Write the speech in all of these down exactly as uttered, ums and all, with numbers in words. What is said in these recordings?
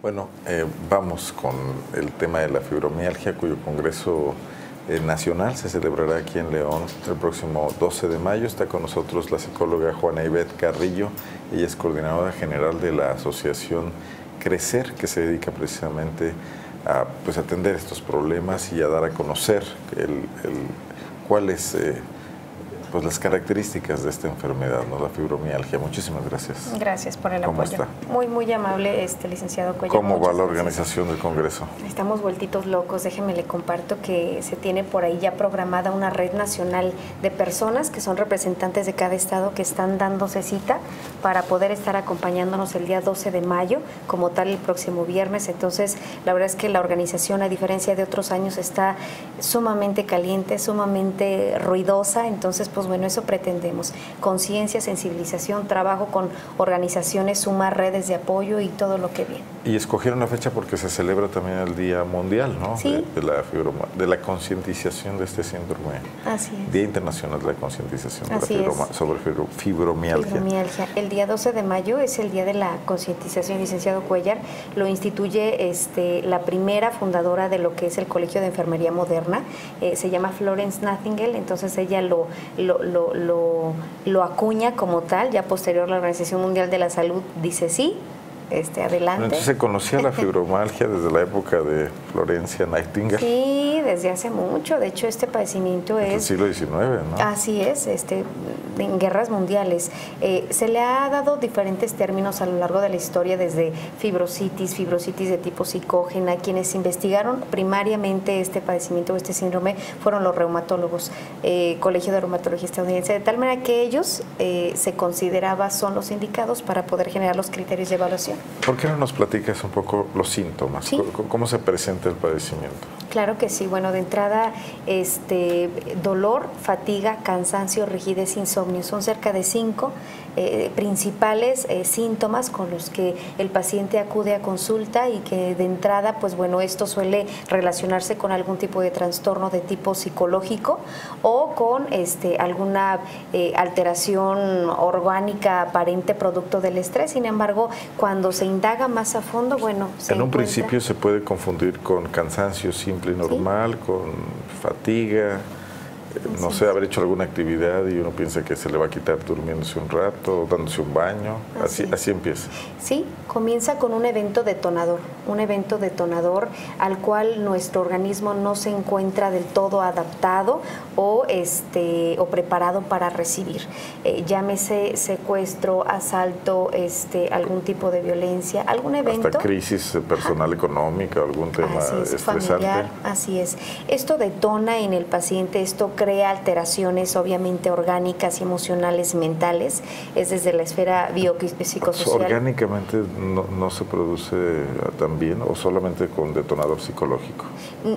Bueno, eh, vamos con el tema de la fibromialgia, cuyo Congreso eh, Nacional se celebrará aquí en León el próximo doce de mayo. Está con nosotros la psicóloga Juana Ivette Carrillo. Ella es coordinadora general de la asociación Crecer, que se dedica precisamente a pues, atender estos problemas y a dar a conocer el, el, cuáles eh, pues, las características de esta enfermedad, ¿no? La fibromialgia. Muchísimas gracias. Gracias por el ¿Cómo apoyo. Está? Muy, muy amable, este licenciado Cuéllar. ¿Cómo va la organización gracias. del Congreso? Estamos vueltitos locos. Déjeme le comparto que se tiene por ahí ya programada una red nacional de personas que son representantes de cada estado que están dándose cita para poder estar acompañándonos el día doce de mayo, como tal el próximo viernes. Entonces, la verdad es que la organización, a diferencia de otros años, está sumamente caliente, sumamente ruidosa. Entonces, pues bueno, eso pretendemos. Conciencia, sensibilización, trabajo con organizaciones, sumar redes de apoyo y todo lo que viene. Y escogieron la fecha porque se celebra también el Día Mundial, ¿no? Sí. De, de la, de la concientización de este síndrome. Así es. Día Internacional de la Concientización sobre fibro fibromialgia. fibromialgia. El día doce de mayo es el Día de la Concientización, licenciado Cuéllar. Lo instituye este, la primera fundadora de lo que es el Colegio de Enfermería Moderna. Eh, se llama Florence Nightingale, entonces ella lo... Lo, lo, lo, lo acuña como tal. Ya posterior la Organización Mundial de la Salud dice sí, este, adelante. Bueno, entonces se conocía la fibromialgia desde la época de Florence Nightingale. Sí, desde hace mucho. De hecho, este padecimiento es... es del siglo diecinueve, ¿no? Así es, este, en guerras mundiales. Eh, se le ha dado diferentes términos a lo largo de la historia, desde fibrositis, fibrositis de tipo psicógena. Quienes investigaron primariamente este padecimiento o este síndrome fueron los reumatólogos, eh, Colegio de Reumatología Estadounidense, de tal manera que ellos eh, se consideraba son los indicados para poder generar los criterios de evaluación. ¿Por qué no nos platicas un poco los síntomas? ¿Sí? ¿Cómo se presenta el padecimiento? Claro que sí. Bueno, de entrada, este, dolor, fatiga, cansancio, rigidez, insomnio. Son cerca de cinco eh, principales eh, síntomas con los que el paciente acude a consulta y que de entrada, pues bueno, esto suele relacionarse con algún tipo de trastorno de tipo psicológico o con este, alguna eh, alteración orgánica aparente producto del estrés. Sin embargo, cuando se indaga más a fondo, bueno, se en un encuentra... principio se puede confundir con cansancio simple y normal, ¿sí? Con fatiga, eh, sí, no sé, sí. haber hecho alguna actividad y uno piensa que se le va a quitar durmiéndose un rato, dándose un baño, así, así, así empieza. Sí, comienza con un evento detonador, un evento detonador al cual nuestro organismo no se encuentra del todo adaptado o, este, o preparado para recibir. Eh, llámese secuestro, asalto, este, algún tipo de violencia, algún evento. Hasta crisis personal, económica, algún tema así es, estresante. Familiar, así es. Esto detona en el paciente, esto crea alteraciones obviamente orgánicas, emocionales, mentales. Es desde la esfera biopsicosocial. Orgánicamente no, no se produce también o solamente con detonador psicológico.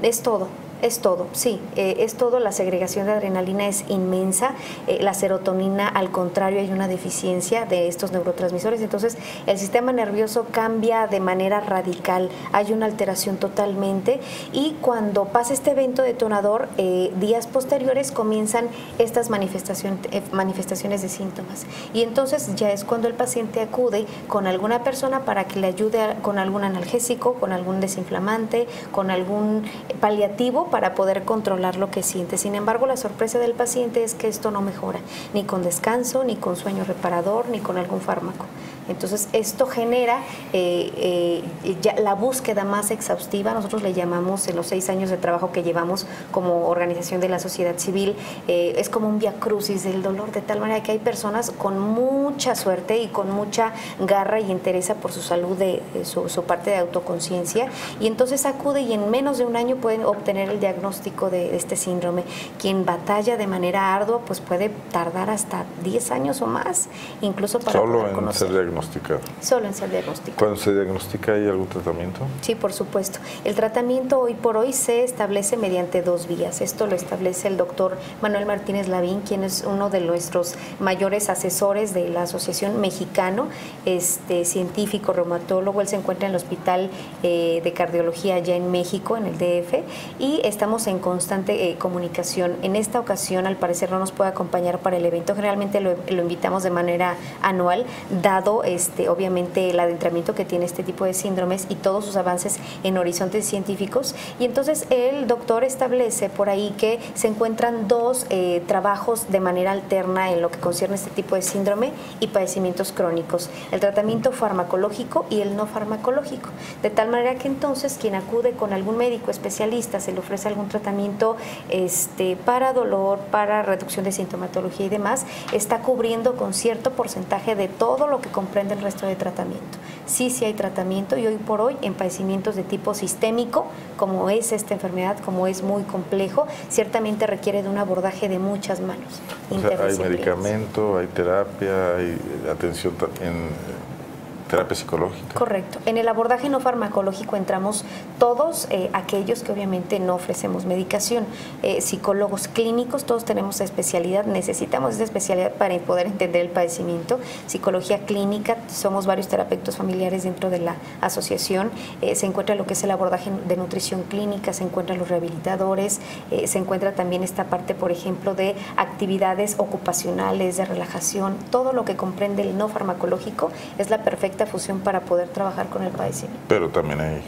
Es todo. Es todo, sí, eh, es todo. La segregación de adrenalina es inmensa, eh, la serotonina, al contrario, hay una deficiencia de estos neurotransmisores, entonces el sistema nervioso cambia de manera radical, hay una alteración totalmente y cuando pasa este evento detonador, eh, días posteriores comienzan estas manifestación, eh, manifestaciones de síntomas y entonces ya es cuando el paciente acude con alguna persona para que le ayude a, con algún analgésico, con algún desinflamante, con algún paliativo, para poder controlar lo que siente. Sin embargo, la sorpresa del paciente es que esto no mejora, ni con descanso, ni con sueño reparador, ni con algún fármaco. Entonces, esto genera eh, eh, ya la búsqueda más exhaustiva. Nosotros le llamamos, en los seis años de trabajo que llevamos como organización de la sociedad civil, eh, es como un viacrucis del dolor, de tal manera que hay personas con mucha suerte y con mucha garra y entereza por su salud, de, de su, su parte de autoconciencia, y entonces acude y en menos de un año pueden obtener el diagnóstico de este síndrome. Quien batalla de manera ardua, pues puede tardar hasta diez años o más, incluso para Solo poder conocer. En Solo en ser diagnosticado. ¿Cuando se diagnostica hay algún tratamiento? Sí, por supuesto. El tratamiento hoy por hoy se establece mediante dos vías. Esto lo establece el doctor Manuel Martínez Lavín, quien es uno de nuestros mayores asesores de la Asociación Mexicano, este, científico, reumatólogo. Él se encuentra en el Hospital eh, de Cardiología allá en México, en el D F, y estamos en constante eh, comunicación. En esta ocasión, al parecer, no nos puede acompañar para el evento. Generalmente lo, lo invitamos de manera anual, dado todo, este, obviamente, el adentramiento que tiene este tipo de síndromes y todos sus avances en horizontes científicos. Y entonces el doctor establece por ahí que se encuentran dos eh, trabajos de manera alterna en lo que concierne a este tipo de síndrome y padecimientos crónicos, el tratamiento farmacológico y el no farmacológico, de tal manera que entonces quien acude con algún médico especialista se le ofrece algún tratamiento este, para dolor, para reducción de sintomatología y demás, está cubriendo con cierto porcentaje de todo lo que comprende el resto de tratamiento. Sí, sí hay tratamiento y hoy por hoy en padecimientos de tipo sistémico, como es esta enfermedad, como es muy complejo, ciertamente requiere de un abordaje de muchas manos. O sea, hay medicamento, hay terapia, hay atención en terapia psicológica. Correcto. En el abordaje no farmacológico entramos todos eh, aquellos que obviamente no ofrecemos medicación. Eh, psicólogos clínicos, todos tenemos especialidad, necesitamos esa especialidad para poder entender el padecimiento. Psicología clínica, somos varios terapeutas familiares dentro de la asociación. Eh, se encuentra lo que es el abordaje de nutrición clínica, se encuentran los rehabilitadores, eh, se encuentra también esta parte, por ejemplo, de actividades ocupacionales, de relajación. Todo lo que comprende el no farmacológico es la perfecta fusión para poder trabajar con el padecimiento. Pero también hay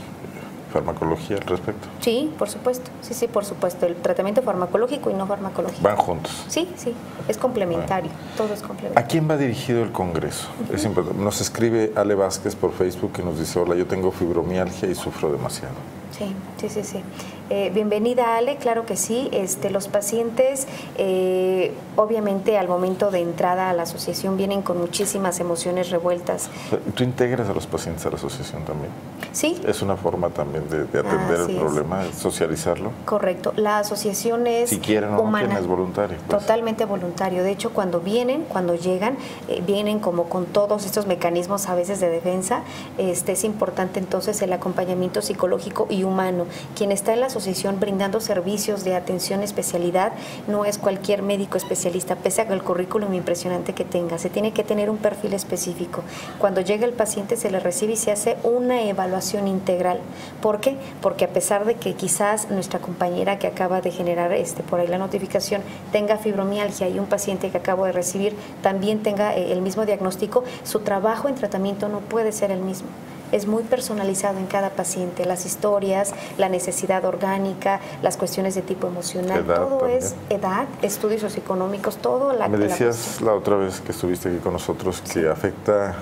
farmacología al respecto. Sí, por supuesto. Sí, sí, por supuesto. El tratamiento farmacológico y no farmacológico. ¿Van juntos? Sí, sí. Es complementario. Bueno. Todo es complementario. ¿A quién va dirigido el congreso? Uh-huh. Es importante. Nos escribe Ale Vázquez por Facebook y nos dice: hola, yo tengo fibromialgia y sufro demasiado. Sí, sí, sí, sí. Eh, bienvenida, Ale, claro que sí. Este, los pacientes, eh, obviamente, al momento de entrada a la asociación vienen con muchísimas emociones revueltas. ¿Tú integras a los pacientes a la asociación también? Sí. ¿Es una forma también de, de atender ah, el problema, es. socializarlo? Correcto. La asociación es si quieren, humana. No, no es voluntario. Pues. Totalmente voluntario. De hecho, cuando vienen, cuando llegan, eh, vienen como con todos estos mecanismos a veces de defensa. Este, es importante entonces el acompañamiento psicológico y humano. Quien está en la asociación brindando servicios de atención especialidad no es cualquier médico especialista, pese a el currículum impresionante que tenga. Se tiene que tener un perfil específico. Cuando llega el paciente se le recibe y se hace una evaluación integral. ¿Por qué? Porque a pesar de que quizás nuestra compañera que acaba de generar este por ahí la notificación tenga fibromialgia y un paciente que acabo de recibir también tenga el mismo diagnóstico, su trabajo en tratamiento no puede ser el mismo. Es muy personalizado en cada paciente, las historias, la necesidad orgánica, las cuestiones de tipo emocional, todo también. Es edad, estudios socioeconómicos, todo. La Me decías la, la otra vez que estuviste aquí con nosotros que sí. afecta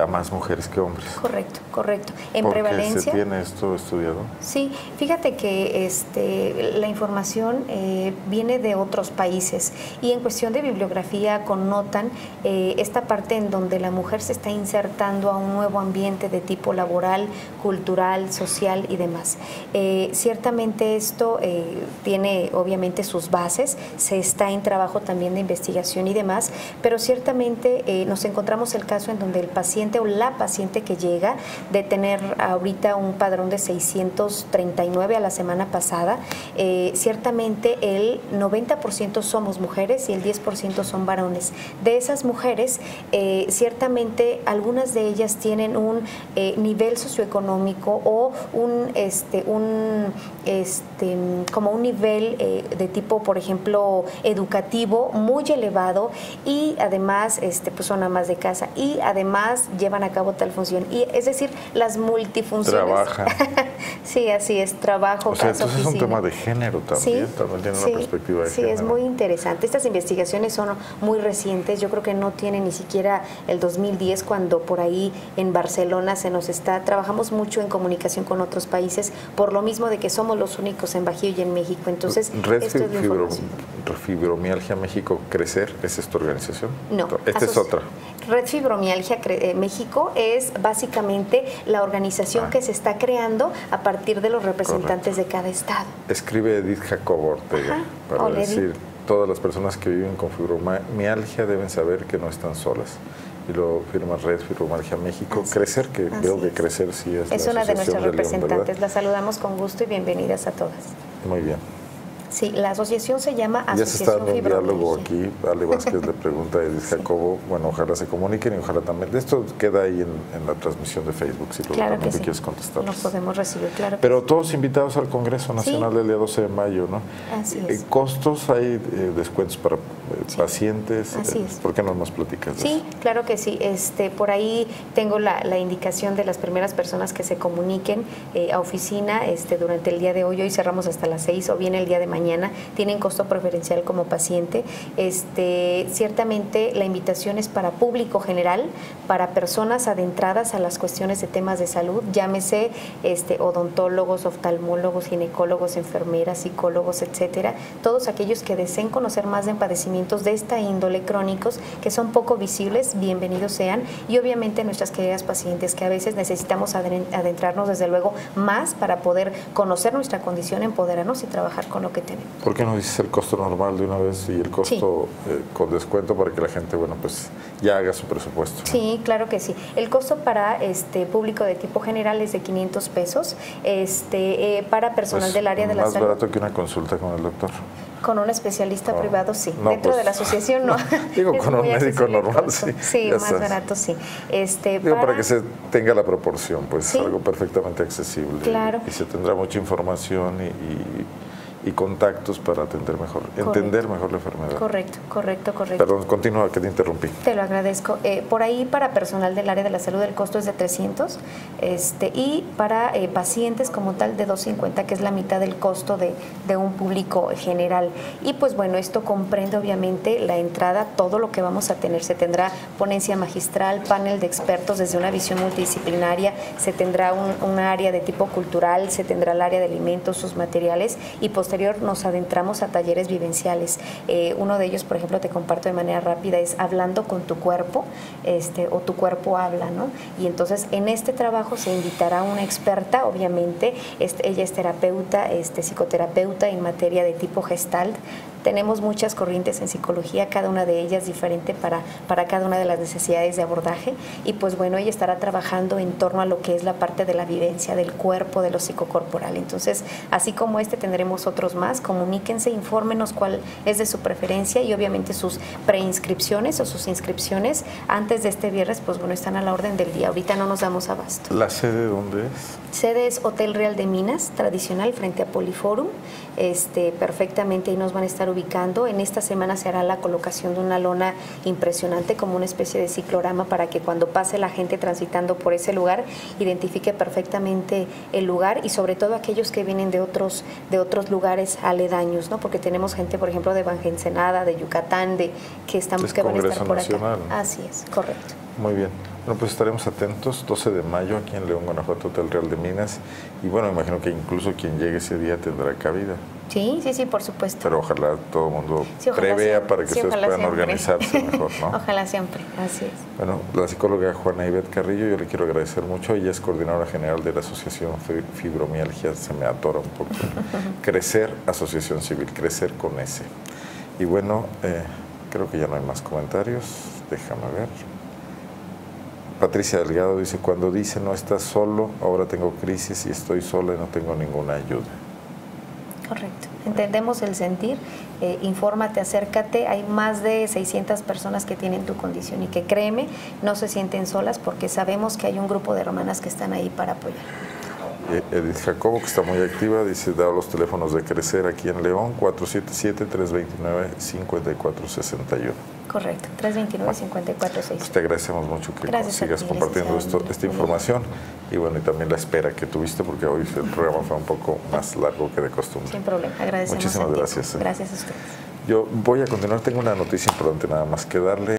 a más mujeres que hombres. Correcto, correcto. En ¿Por prevalencia. ¿Se tiene esto estudiado? Sí, fíjate que este, la información eh, viene de otros países y en cuestión de bibliografía connotan eh, esta parte en donde la mujer se está insertando a un nuevo ambiente de tipo laboral, cultural, social y demás. Eh, ciertamente esto eh, tiene obviamente sus bases, se está en trabajo también de investigación y demás, pero ciertamente eh, nos encontramos el caso en donde el paciente o la paciente que llega de tener ahorita un padrón de seiscientos treinta y nueve a la semana pasada, eh, ciertamente el noventa por ciento somos mujeres y el diez por ciento son varones. De esas mujeres, eh, ciertamente algunas de ellas tienen un eh, nivel socioeconómico o un, este, un este, como un nivel eh, de tipo, por ejemplo, educativo muy elevado y además este, pues son amas de casa y además llevan a cabo tal función, y es decir, las multifunciones. Trabajan. Sí, así es, trabajo, o sea, casa, entonces oficina. Es un tema de género también, sí, también tiene sí, una perspectiva de sí, género. Sí, es muy interesante. Estas investigaciones son muy recientes, yo creo que no tiene ni siquiera el dos mil diez, cuando por ahí en Barcelona se nos está, trabajamos mucho en comunicación con otros países, por lo mismo de que somos los únicos en Bajío y en México, entonces Red esto es de información. Fibromialgia México, Crecer, ¿es esta organización? No. Esta es otra. Red Fibromialgia Cre eh, México es básicamente la organización ah. que se está creando a partir de los representantes Correcto. de cada estado. Escribe Edith Jacobo Ortega Ajá. para Hola, decir, Edith. Todas las personas que viven con fibromialgia deben saber que no están solas. Y lo firma Red Fibromialgia México, así Crecer, que veo que Crecer sí es, es la una de nuestras de representantes. León, la saludamos con gusto y bienvenidas a todas. Muy bien. Sí, la asociación se llama Asociación Fibromialgia. Ya se está en un diálogo aquí, Ale Vázquez le pregunta a Edith sí. Jacobo, bueno, ojalá se comuniquen y ojalá también, esto queda ahí en, en la transmisión de Facebook, si claro que sí. quieres contestar. Nos podemos recibir, claro. Pero que todos sí. invitados al Congreso Nacional sí. del día doce de mayo, ¿no? Así es. ¿Costos? ¿Hay eh, descuentos para pacientes. Así es. ¿Por qué no nos platicas de sí, eso? Sí, claro que sí. Este, por ahí tengo la, la indicación de las primeras personas que se comuniquen eh, a oficina este, durante el día de hoy. Hoy cerramos hasta las seis o bien el día de mañana. Tienen costo preferencial como paciente. Este, ciertamente la invitación es para público general, para personas adentradas a las cuestiones de temas de salud, llámese este, odontólogos, oftalmólogos, ginecólogos, enfermeras, psicólogos, etcétera. Todos aquellos que deseen conocer más de padecimientos de esta índole crónicos que son poco visibles, bienvenidos sean, y obviamente nuestras queridas pacientes que a veces necesitamos adentrarnos desde luego más para poder conocer nuestra condición, empoderarnos y trabajar con lo que tenemos. ¿Por qué no dices el costo normal de una vez y el costo sí. eh, con descuento para que la gente, bueno, pues ya haga su presupuesto? Sí, claro que sí. El costo para este público de tipo general es de quinientos pesos, este, eh, para personal pues del área de la salud. ¿Más barato que una consulta con el doctor? Con un especialista no, privado, sí. No, Dentro pues, de la asociación, no. Digo, con un médico normal, sí. Sí, más sabes. barato, sí. Este, digo, para... para que se tenga la proporción, pues ¿sí? algo perfectamente accesible. Claro. Y, y se tendrá mucha información y... y... y contactos para atender mejor, correcto. entender mejor la enfermedad. Correcto, correcto, correcto. Perdón, continúa, que te interrumpí. Te lo agradezco. Eh, por ahí para personal del área de la salud el costo es de trescientos este, y para eh, pacientes como tal de doscientos cincuenta, que es la mitad del costo de, de un público general. Y pues bueno, esto comprende obviamente la entrada, todo lo que vamos a tener. Se tendrá ponencia magistral, panel de expertos desde una visión multidisciplinaria, se tendrá un, un área de tipo cultural, se tendrá el área de alimentos, sus materiales y posteriormente nos adentramos a talleres vivenciales. Eh, uno de ellos, por ejemplo, te comparto de manera rápida, es hablando con tu cuerpo, este, o tu cuerpo habla, ¿no? Y entonces en este trabajo se invitará una experta, obviamente, este, ella es terapeuta, este, psicoterapeuta en materia de tipo gestalt. Tenemos muchas corrientes en psicología, cada una de ellas diferente para, para cada una de las necesidades de abordaje. Y pues bueno, ella estará trabajando en torno a lo que es la parte de la vivencia, del cuerpo, de lo psicocorporal. Entonces, así como este, tendremos otros más. Comuníquense, infórmenos cuál es de su preferencia y obviamente sus preinscripciones o sus inscripciones antes de este viernes, pues bueno, están a la orden del día. Ahorita no nos damos abasto. ¿La sede dónde es? Sede es Hotel Real de Minas, tradicional, frente a Poliforum. Este, perfectamente ahí nos van a estar ubicando. En esta semana se hará la colocación de una lona impresionante como una especie de ciclorama para que cuando pase la gente transitando por ese lugar identifique perfectamente el lugar y sobre todo aquellos que vienen de otros de otros lugares aledaños, ¿no? Porque tenemos gente, por ejemplo, de Baja Ensenada, de Yucatán, de que estamos que van a estar por acá. Así es, correcto. Muy bien. Bueno, pues estaremos atentos, doce de mayo, aquí en León, Guanajuato, Hotel Real de Minas. Y bueno, imagino que incluso quien llegue ese día tendrá cabida. Sí, sí, sí, por supuesto. Pero ojalá todo el mundo sí, prevea siempre, para que sí, ustedes puedan siempre. organizarse mejor, ¿no? Ojalá siempre, así es. Bueno, la psicóloga Juana Ivette Carrillo, yo le quiero agradecer mucho. Ella es coordinadora general de la Asociación Fibromialgia, se me atora un poco. Crecer, Asociación Civil, Crecer con S. Y bueno, eh, creo que ya no hay más comentarios. Déjame ver. Patricia Delgado dice, cuando dice no estás solo, ahora tengo crisis y estoy sola y no tengo ninguna ayuda. Correcto. Entendemos el sentir, eh, infórmate, acércate. Hay más de seiscientas personas que tienen tu condición y que créeme, no se sienten solas porque sabemos que hay un grupo de hermanas que están ahí para apoyar. Edith Jacobo, que está muy activa, dice, da los teléfonos de Crecer aquí en León, cuatro siete siete, tres dos nueve, cinco cuatro seis uno. Correcto, tres dos nueve, cinco cuatro seis uno. Pues te agradecemos mucho que Gracias sigas ti, compartiendo esto, esta información y bueno, y también la espera que tuviste porque hoy el programa fue un poco más largo que de costumbre. Sin problema, agradecemos. Muchísimas gracias. Gracias a ustedes. Yo voy a continuar, tengo una noticia importante nada más que darle.